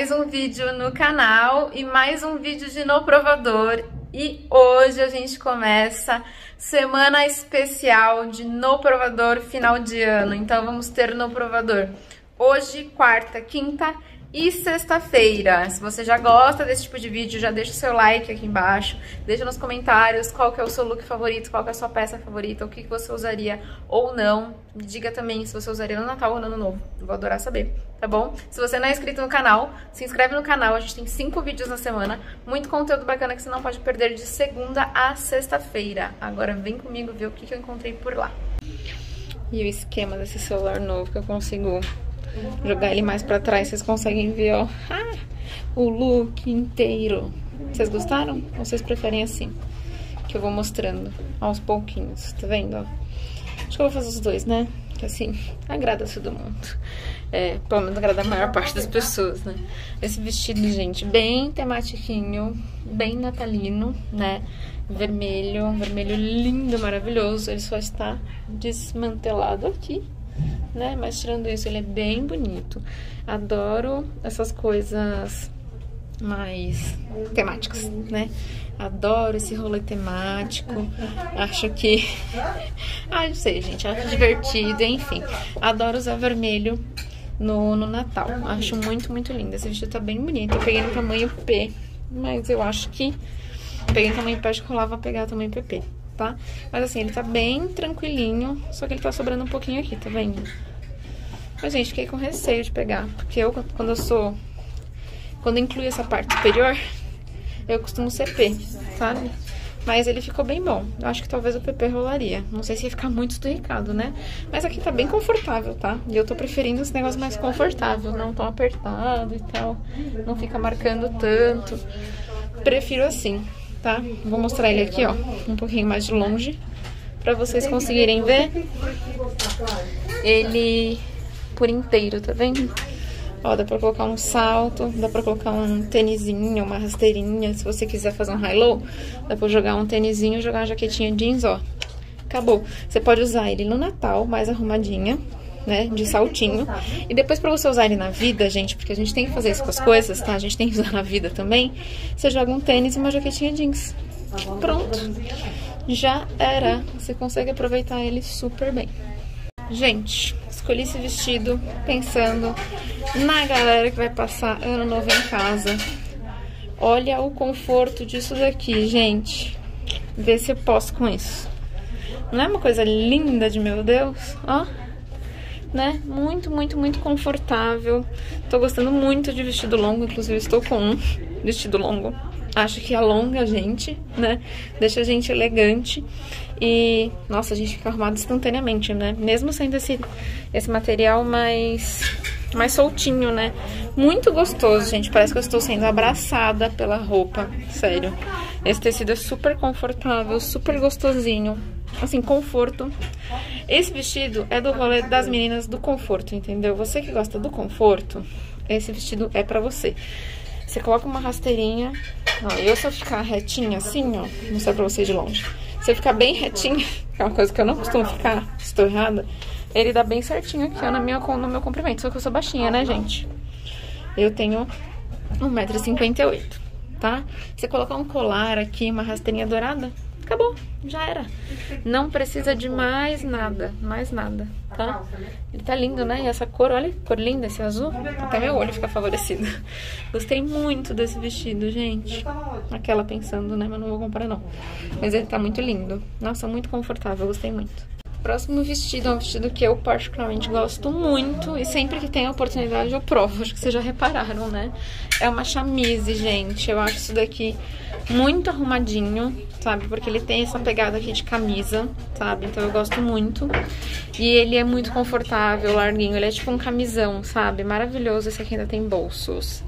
mais um vídeo no canal e mais um vídeo de No Provador. E hoje a gente começa semana especial de No Provador final de ano. Então vamos ter No Provador hoje, quarta, quinta e sexta-feira. Se você já gosta desse tipo de vídeo, já deixa o seu like aqui embaixo, deixa nos comentários qual que é o seu look favorito, qual que é a sua peça favorita, o que você usaria ou não. Me diga também se você usaria no Natal ou no Ano Novo, eu vou adorar saber, tá bom? Se você não é inscrito no canal, se inscreve no canal, a gente tem 5 vídeos na semana, muito conteúdo bacana que você não pode perder de segunda a sexta-feira. Agora vem comigo ver o que eu encontrei por lá. E o esquema desse celular novo que eu consigo jogar ele mais pra trás, vocês conseguem ver, ó, o look inteiro. Vocês gostaram? Ou vocês preferem assim? Que eu vou mostrando aos pouquinhos, tá vendo? Ó? Acho que eu vou fazer os dois, né? Que assim, agrada todo mundo. É, pelo menos agrada a maior parte das pessoas, né? Esse vestido, gente, bem tematiquinho, bem natalino, né? Vermelho, vermelho lindo, maravilhoso. Ele só está desmantelado aqui, né? Mas tirando isso, ele é bem bonito. Adoro essas coisas mais temáticas, né? Adoro esse rolê temático. Acho que... ah, não sei, gente. Acho divertido, enfim. Adoro usar vermelho no Natal. Acho muito, muito lindo. Esse vestido tá bem bonito. Eu peguei no tamanho P, mas eu acho que... peguei no tamanho P, acho que eu lá vou pegar tamanho PP. Tá? Mas assim, ele tá bem tranquilinho, só que ele tá sobrando um pouquinho aqui, tá vendo? Mas, gente, fiquei com receio de pegar, porque eu, quando eu incluo essa parte superior, eu costumo ser P, sabe? Mas ele ficou bem bom. Eu acho que talvez o PP rolaria. Não sei se ia ficar muito esturricado, né? Mas aqui tá bem confortável, tá? E eu tô preferindo esse negócio mais confortável, não tão apertado e tal. Não fica marcando tanto. Prefiro assim. Tá? Vou mostrar ele aqui, ó, um pouquinho mais de longe, pra vocês conseguirem ver ele por inteiro, tá vendo? Ó, dá pra colocar um salto, dá pra colocar um tênisinho, uma rasteirinha, se você quiser fazer um high-low, dá pra jogar um tênisinho, jogar uma jaquetinha jeans, ó, acabou. Você pode usar ele no Natal, mais arrumadinha, né, de saltinho. E depois pra você usar ele na vida, gente, porque a gente tem que fazer isso com as coisas, tá? A gente tem que usar na vida também. Você joga um tênis e uma jaquetinha jeans. Pronto. Já era. Você consegue aproveitar ele super bem. Gente, escolhi esse vestido pensando na galera que vai passar Ano Novo em casa. Olha o conforto disso daqui, gente. Vê se eu posso com isso. Não é uma coisa linda de meu Deus? Ó. Né? Muito, muito, muito confortável. Tô gostando muito de vestido longo. Inclusive estou com um vestido longo. Acho que alonga a gente, né? Deixa a gente elegante. E, nossa, a gente fica arrumado instantaneamente, né? Mesmo sendo esse material mais soltinho, né? Muito gostoso, gente. Parece que eu estou sendo abraçada pela roupa. Sério. Esse tecido é super confortável, super gostosinho. Assim, conforto. Esse vestido é do rolê das meninas do conforto, entendeu? Você que gosta do conforto, esse vestido é pra você. Você coloca uma rasteirinha, ó, eu só ficar retinha assim, ó, vou mostrar pra vocês de longe. Se eu ficar bem retinha, que é uma coisa que eu não costumo ficar estorrada, ele dá bem certinho aqui, ó, no meu comprimento. Só que eu sou baixinha, né, gente? Eu tenho 1,58 m, tá? Você colocar um colar aqui, uma rasteirinha dourada, acabou, já era. Não precisa de mais nada, tá? Ele tá lindo, né? E essa cor, olha, cor linda, esse azul. Até meu olho fica favorecido. Gostei muito desse vestido, gente. Aquela pensando, né? Mas não vou comprar, não. Mas ele tá muito lindo. Nossa, muito confortável, gostei muito. Próximo vestido é um vestido que eu particularmente gosto muito. E sempre que tem a oportunidade eu provo. Acho que vocês já repararam, né? É uma chamise, gente. Eu acho isso daqui muito arrumadinho, sabe? Porque ele tem essa pegada aqui de camisa, sabe? Então eu gosto muito. E ele é muito confortável, larguinho. Ele é tipo um camisão, sabe? Maravilhoso. Esse aqui ainda tem bolsos.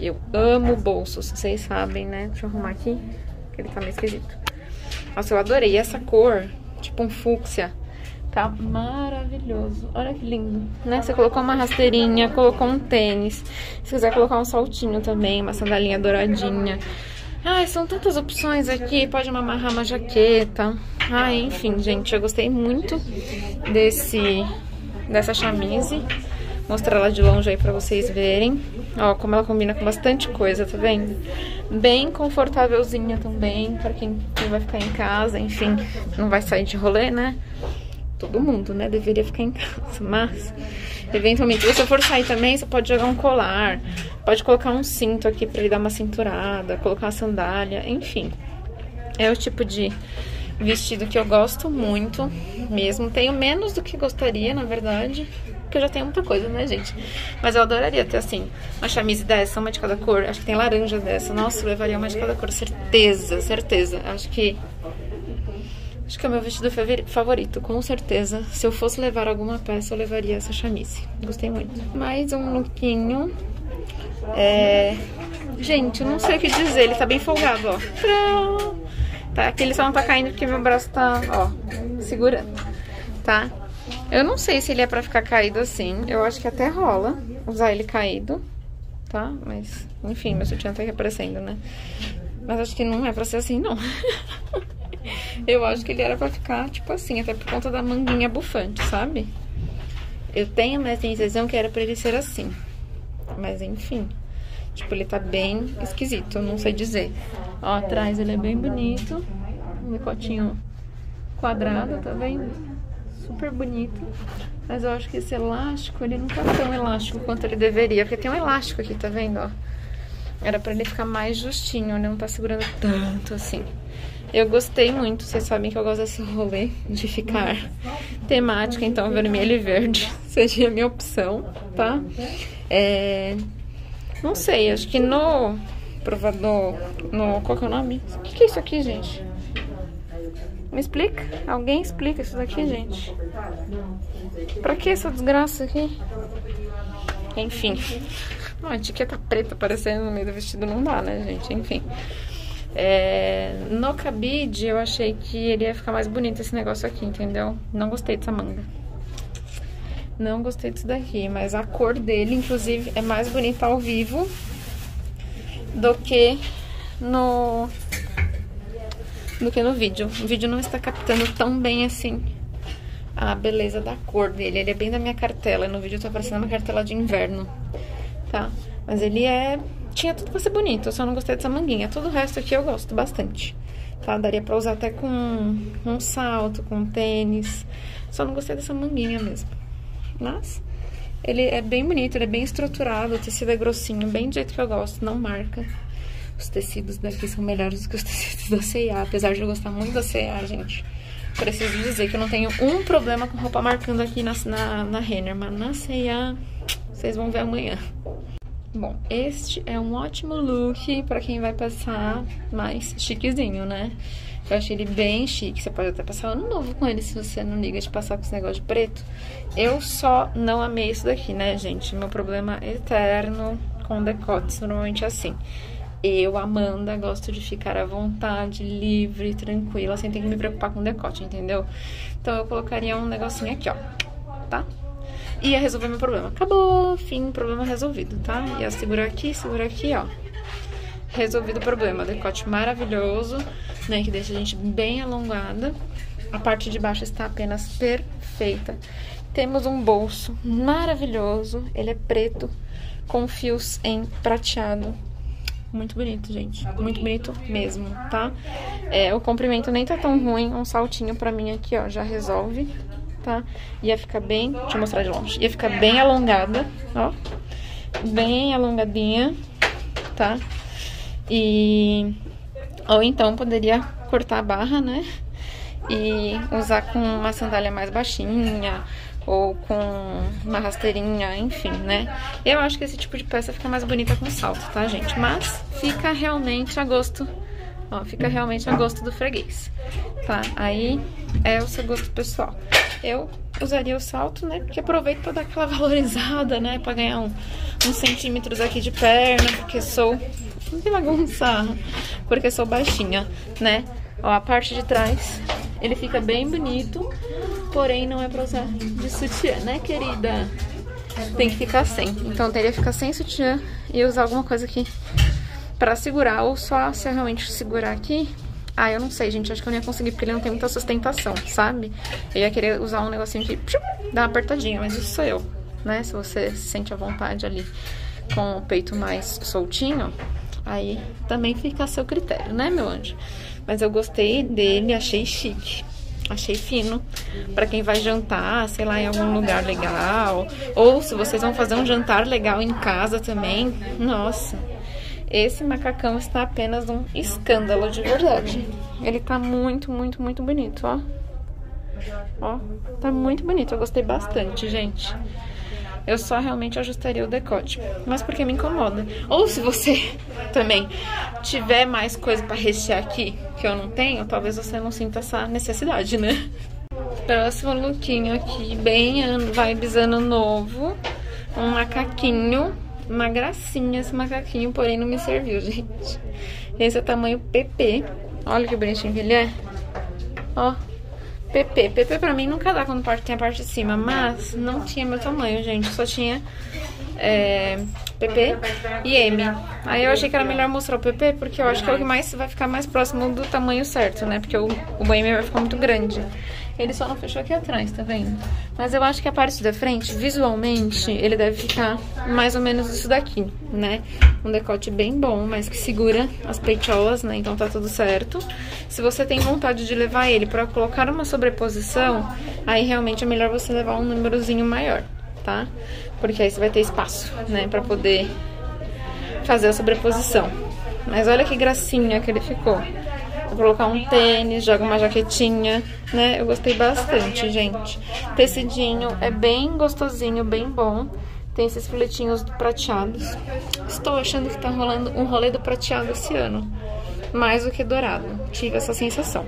Eu amo bolsos, vocês sabem, né? Deixa eu arrumar aqui, que ele tá meio esquisito. Nossa, eu adorei essa cor. Tipo um fúcsia. Tá maravilhoso. Olha que lindo, né? Você colocou uma rasteirinha, colocou um tênis. Se quiser colocar um saltinho também, uma sandalinha douradinha. Ai, são tantas opções aqui. Pode amarrar uma jaqueta. Ai, enfim, gente, eu gostei muito dessa chamise. mostrar ela de longe aí pra vocês verem. Ó, como ela combina com bastante coisa, tá vendo? Bem confortávelzinha também, pra quem vai ficar em casa, enfim, não vai sair de rolê, né? Todo mundo, né? Deveria ficar em casa, mas eventualmente, se você for sair também, você pode jogar um colar, pode colocar um cinto aqui pra ele dar uma cinturada, colocar uma sandália, enfim. É o tipo de vestido que eu gosto muito mesmo. Tenho menos do que gostaria, na verdade, porque eu já tenho muita coisa, né, gente? Mas eu adoraria ter, assim, uma chamise dessa, uma de cada cor. Acho que tem laranja dessa. Nossa, eu levaria uma de cada cor, certeza, certeza. Acho que é o meu vestido favorito, com certeza. Se eu fosse levar alguma peça, eu levaria essa chamise. Gostei muito. Mais um lookinho. Gente, eu não sei o que dizer. Ele tá bem folgado, ó. Tcharam! Tá, aqui ele só não tá caindo porque meu braço tá, ó, segurando, tá? Eu não sei se ele é pra ficar caído assim. Eu acho que até rola usar ele caído, tá? Mas, enfim, meu sutiã tá aqui aparecendo, né? Mas acho que não é pra ser assim, não. Eu acho que ele era pra ficar, tipo assim, até por conta da manguinha bufante, sabe? Eu tenho mais sensação que era pra ele ser assim. Mas, enfim... Tipo, ele tá bem esquisito, não sei dizer. Ó, atrás ele é bem bonito. Um decotinho quadrado, tá vendo? Super bonito. Mas eu acho que esse elástico, ele não tá tão elástico quanto ele deveria. Porque tem um elástico aqui, tá vendo, ó? Era pra ele ficar mais justinho, ele não tá segurando tanto assim. Eu gostei muito, vocês sabem que eu gosto desse rolê de ficar temática. Então, vermelho e verde seria a minha opção, tá? Não sei, acho que no provador, no... Qual que é o nome? O que é isso aqui, gente? Me explica? Alguém explica isso daqui, gente? Pra que essa desgraça aqui? Enfim. Uma etiqueta preta aparecendo no meio do vestido não dá, né, gente? Enfim. No cabide, eu achei que ele ia ficar mais bonito esse negócio aqui, entendeu? Não gostei dessa manga. Não gostei disso daqui, mas a cor dele, inclusive, é mais bonita ao vivo do que no vídeo. O vídeo não está captando tão bem assim a beleza da cor dele. Ele é bem da minha cartela. No vídeo tá parecendo uma cartela de inverno, tá? Mas ele tinha tudo pra ser bonito, eu só não gostei dessa manguinha. Todo o resto aqui eu gosto bastante, tá? Daria pra usar até com um salto, com um tênis. Só não gostei dessa manguinha mesmo. Mas ele é bem bonito, ele é bem estruturado, o tecido é grossinho, bem do jeito que eu gosto, não marca. Os tecidos daqui são melhores do que os tecidos da C&A, apesar de eu gostar muito da C&A, gente. Preciso dizer que eu não tenho um problema com roupa marcando aqui na Renner, mas na C&A vocês vão ver amanhã. Bom, este é um ótimo look pra quem vai passar mais chiquezinho, né? Eu achei ele bem chique, você pode até passar ano novo com ele se você não liga de passar com esse negócio de preto. Eu só não amei isso daqui, né, gente? Meu problema eterno com decotes, normalmente é assim. Eu, Amanda, gosto de ficar à vontade, livre, tranquila, sem ter que me preocupar com decote, entendeu? Então eu colocaria um negocinho aqui, ó, tá? Ia resolver meu problema. Acabou, fim, problema resolvido, tá? Ia segurar aqui, ó. Resolvido o problema, decote maravilhoso, né, que deixa a gente bem alongada. A parte de baixo está apenas perfeita. Temos um bolso maravilhoso, ele é preto, com fios em prateado. Muito bonito, gente, muito bonito mesmo, tá? O comprimento nem tá tão ruim, um saltinho pra mim aqui, ó, já resolve, tá? Ia ficar bem, deixa eu mostrar de longe, ia ficar bem alongada, ó, bem alongadinha, tá? Ou então poderia cortar a barra, né? E usar com uma sandália mais baixinha ou com uma rasteirinha, enfim, né? Eu acho que esse tipo de peça fica mais bonita com salto, tá, gente? Mas fica realmente a gosto, ó, fica realmente a gosto do freguês, tá? Aí é o seu gosto pessoal. Eu usaria o salto, né? Porque aproveito pra dar aquela valorizada, né? Pra ganhar uns centímetros aqui de perna, porque sou... Não tem bagunça, porque sou baixinha, né? Ó, a parte de trás, ele fica bem bonito, porém não é pra usar de sutiã, né, querida? Tem que ficar sem. Então teria que ficar sem sutiã e usar alguma coisa aqui pra segurar, ou só se eu realmente segurar aqui. Ah, eu não sei, gente, acho que eu não ia conseguir, porque ele não tem muita sustentação, sabe? Eu ia querer usar um negocinho que dá uma apertadinha, mas isso sou eu. né? Se você se sente à vontade ali com o peito mais soltinho, aí também fica a seu critério, né, meu anjo? Mas eu gostei dele, achei chique, achei fino. Pra quem vai jantar, sei lá, em algum lugar legal, ou se vocês vão fazer um jantar legal em casa também, nossa, esse macacão está apenas um escândalo, de verdade. Ele tá muito, muito, muito bonito, ó. Ó, tá muito bonito, eu gostei bastante, gente. Eu só realmente ajustaria o decote, mas porque me incomoda. Ou se você também tiver mais coisa pra rechear aqui que eu não tenho, talvez você não sinta essa necessidade, né? Próximo lookinho aqui, bem vibes ano novo. Um macaquinho, uma gracinha esse macaquinho, porém não me serviu, gente. Esse é o tamanho PP. Olha que bonitinho que ele é. Ó. PP pra mim nunca dá quando tem a parte de cima, mas não tinha meu tamanho, gente, só tinha PP e M. Aí eu achei que era melhor mostrar o PP, porque eu acho que é o que mais vai ficar mais próximo do tamanho certo, né? Porque o M vai ficar muito grande. Ele só não fechou aqui atrás, tá vendo? Mas eu acho que a parte da frente, visualmente, ele deve ficar mais ou menos isso daqui, né? Um decote bem bom, mas que segura as peitolas, né? Então tá tudo certo. Se você tem vontade de levar ele pra colocar uma sobreposição, aí realmente é melhor você levar um númerozinho maior, tá? Porque aí você vai ter espaço, né? Pra poder fazer a sobreposição. Mas olha que gracinha que ele ficou. Vou colocar um tênis, joga uma jaquetinha, né? Eu gostei bastante, gente. Tecidinho é bem gostosinho, bem bom. Tem esses filetinhos prateados. Estou achando que tá rolando um rolê do prateado esse ano. Mais do que dourado. Tive essa sensação.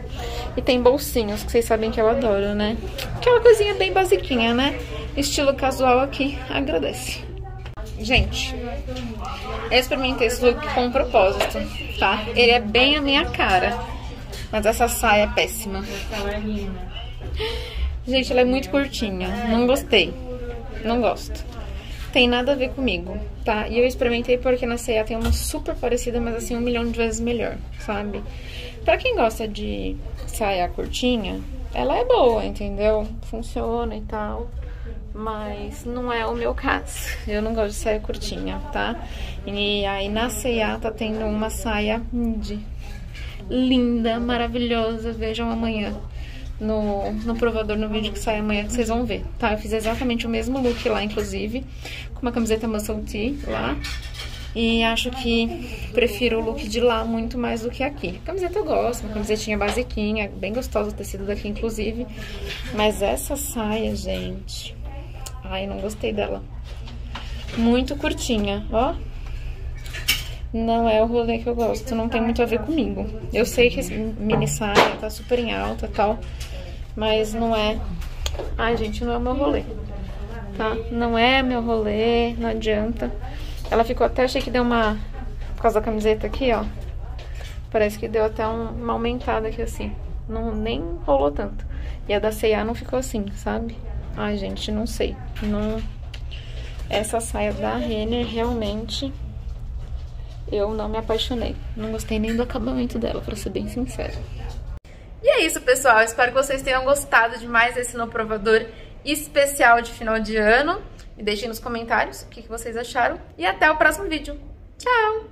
E tem bolsinhos, que vocês sabem que eu adoro, né? Que é uma coisinha bem basiquinha, né? Estilo casual aqui, agradece. Gente, eu experimentei esse look com um propósito, tá? Ele é bem a minha cara, mas essa saia é péssima. Gente, ela é muito curtinha, não gostei, não gosto. Tem nada a ver comigo, tá? E eu experimentei porque na C&A tem uma super parecida, mas assim, 1 milhão de vezes melhor, sabe? Pra quem gosta de saia curtinha, ela é boa, entendeu? Funciona e tal. Mas não é o meu caso. Eu não gosto de saia curtinha, tá? E aí na C&A tá tendo uma saia midi. Linda, maravilhosa. Vejam amanhã no provador, no vídeo que sai amanhã, que vocês vão ver, tá? Eu fiz exatamente o mesmo look lá, inclusive, com uma camiseta muscle tee lá. E acho que prefiro o look de lá muito mais do que aqui. Camiseta eu gosto, uma camisetinha basiquinha, bem gostosa o tecido daqui, inclusive. Mas essa saia, gente... Ai, não gostei dela. Muito curtinha, ó. Não é o rolê que eu gosto, não tem muito a ver comigo. Eu sei que esse mini saia tá super em alta e tal, mas não é... Ai, gente, não é o meu rolê, tá? Não é meu rolê, não adianta. Ela ficou até... Achei que deu uma... Por causa da camiseta aqui, ó. Parece que deu até uma aumentada aqui, assim. Não, nem rolou tanto. E a da C&A não ficou assim, sabe? Ai, gente, não sei. Não... Essa saia da Renner, realmente, eu não me apaixonei. Não gostei nem do acabamento dela, pra ser bem sincera. E é isso, pessoal. Espero que vocês tenham gostado de mais esse No Provador especial de final de ano. Me deixem nos comentários o que vocês acharam. E até o próximo vídeo. Tchau!